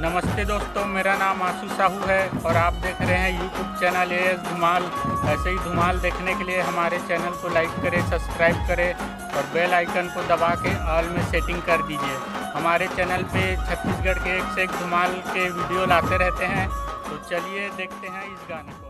नमस्ते दोस्तों, मेरा नाम आशु साहू है और आप देख रहे हैं यूट्यूब चैनल एस धुमाल। ऐसे ही धुमाल देखने के लिए हमारे चैनल को लाइक करें, सब्सक्राइब करें और बेल आइकन को दबा के ऑल में सेटिंग कर दीजिए। हमारे चैनल पे छत्तीसगढ़ के एक से एक धुमाल के वीडियो लाते रहते हैं। तो चलिए देखते हैं इस गाने को।